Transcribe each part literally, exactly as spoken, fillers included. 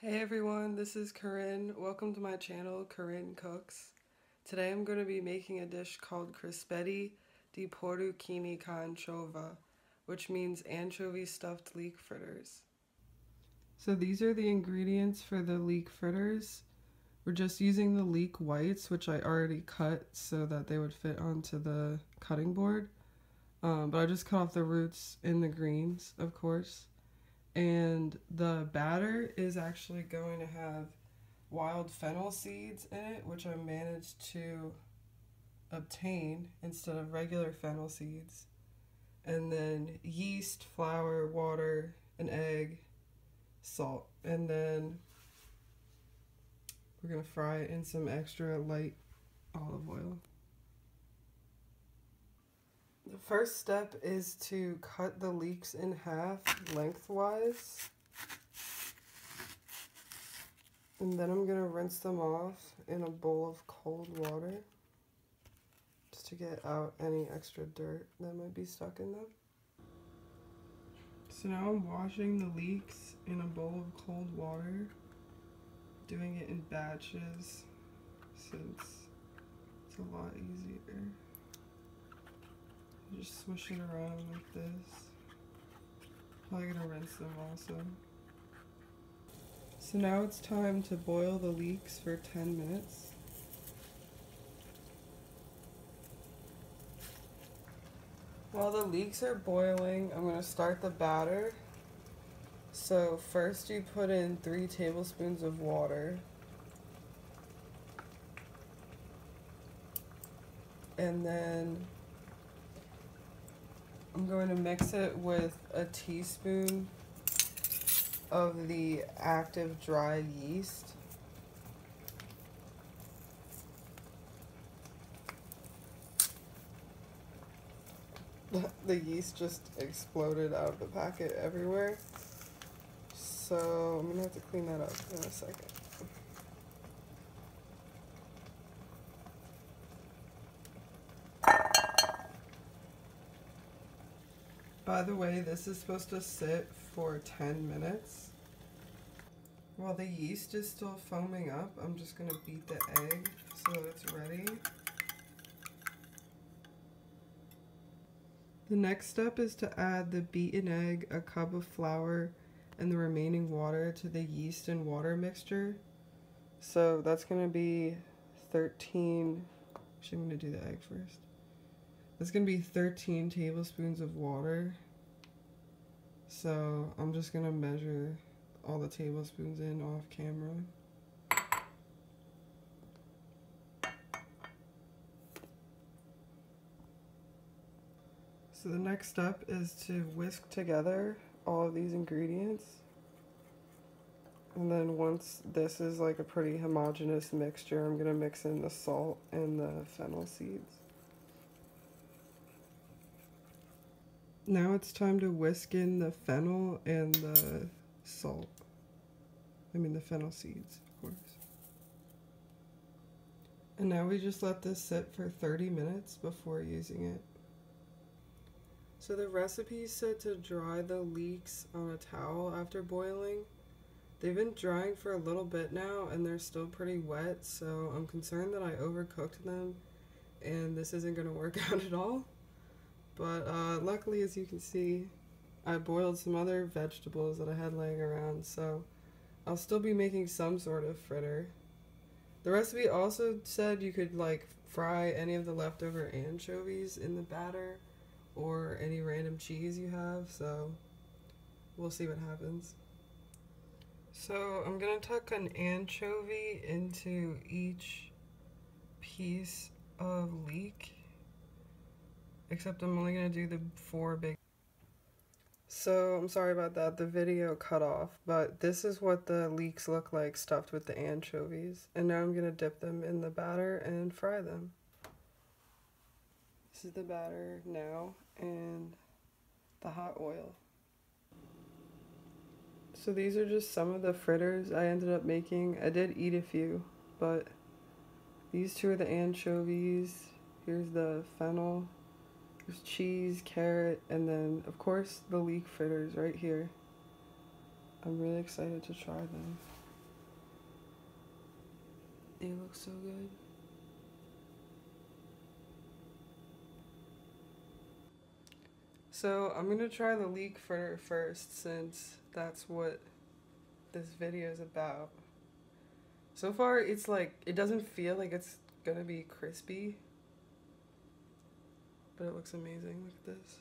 Hey everyone, this is Corinne. Welcome to my channel, Corinne Cooks. Today I'm going to be making a dish called Crispeddi di Porru Chini ca Anciova, which means anchovy stuffed leek fritters. So these are the ingredients for the leek fritters. We're just using the leek whites, which I already cut so that they would fit onto the cutting board. Um, but I just cut off the roots and the greens, of course. And the batter is actually going to have wild fennel seeds in it, which I managed to obtain instead of regular fennel seeds. And then yeast, flour, water, an egg, salt. And then we're going to fry it in some extra light olive oil. The first step is to cut the leeks in half lengthwise, and then I'm going to rinse them off in a bowl of cold water just to get out any extra dirt that might be stuck in them. So now I'm washing the leeks in a bowl of cold water, doing it in batches since it's a lot easier. Just swish it around like this. Probably gonna rinse them also. So now it's time to boil the leeks for ten minutes. While the leeks are boiling, I'm gonna start the batter. So first you put in three tablespoons of water. And then I'm going to mix it with a teaspoon of the active dried yeast. The yeast just exploded out of the packet everywhere, so I'm going to have to clean that up in a second. By the way, this is supposed to sit for ten minutes. While the yeast is still foaming up, I'm just going to beat the egg so that it's ready. The next step is to add the beaten egg, a cup of flour, and the remaining water to the yeast and water mixture. So that's going to be thirteen, actually I'm going to do the egg first. It's going to be thirteen tablespoons of water, so I'm just going to measure all the tablespoons in off camera. So the next step is to whisk together all of these ingredients, and then once this is like a pretty homogeneous mixture, I'm going to mix in the salt and the fennel seeds. Now it's time to whisk in the fennel and the salt. I mean the fennel seeds, of course. And now we just let this sit for thirty minutes before using it. So the recipe said to dry the leeks on a towel after boiling. They've been drying for a little bit now and they're still pretty wet, so I'm concerned that I overcooked them and this isn't going to work out at all. But uh, luckily, as you can see, I boiled some other vegetables that I had laying around, so I'll still be making some sort of fritter. The recipe also said you could like fry any of the leftover anchovies in the batter or any random cheese you have, so we'll see what happens. So I'm going to tuck an anchovy into each piece of leek. Except I'm only going to do the four big. So I'm sorry about that, the video cut off, but this is what the leeks look like stuffed with the anchovies. And now I'm going to dip them in the batter and fry them. This is the batter now and the hot oil. So these are just some of the fritters I ended up making. I did eat a few, but these two are the anchovies. Here's the fennel. There's cheese, carrot, and then, of course, the leek fritters right here. I'm really excited to try them. They look so good. So I'm gonna try the leek fritter first, since that's what this video is about. So far it's like, it doesn't feel like it's gonna be crispy, but it looks amazing. Look at this.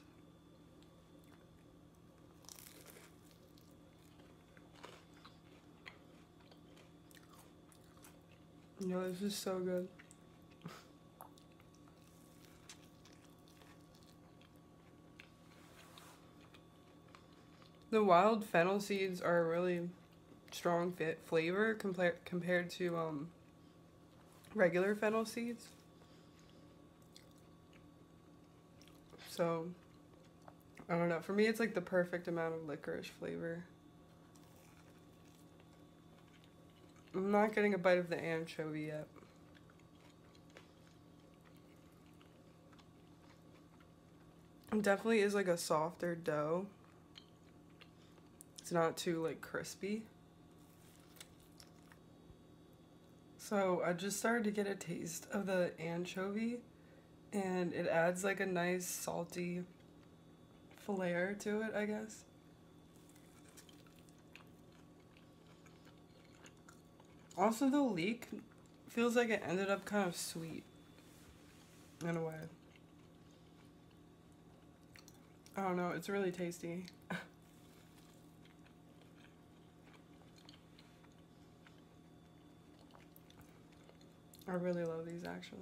No, this is so good. The wild fennel seeds are a really strong fit flavor compared compared to um, regular fennel seeds. So, I don't know. For me, it's like the perfect amount of licorice flavor. I'm not getting a bite of the anchovy yet. It definitely is like a softer dough. It's not too like crispy. So I just started to get a taste of the anchovy, and it adds like a nice salty flair to it, I guess. Also, the leek feels like it ended up kind of sweet in a way. I don't know, it's really tasty. I really love these, actually.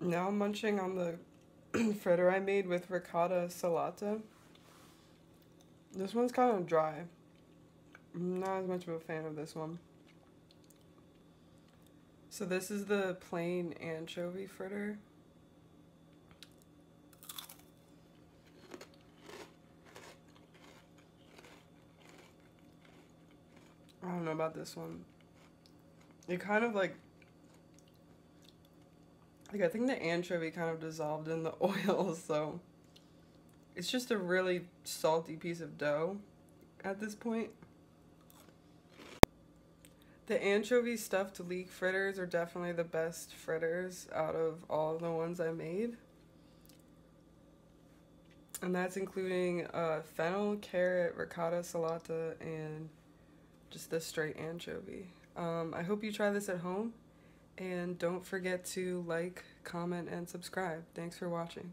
Now I'm munching on the fritter I made with ricotta salata. This one's kind of dry. I'm not as much of a fan of this one. So this is the plain anchovy fritter. I don't know about this one. It kind of like, like I think the anchovy kind of dissolved in the oil, so it's just a really salty piece of dough at this point. The anchovy stuffed leek fritters are definitely the best fritters out of all the ones I made. And that's including uh, fennel, carrot, ricotta salata, and just the straight anchovy. Um, I hope you try this at home, and don't forget to like, comment, and subscribe. Thanks for watching.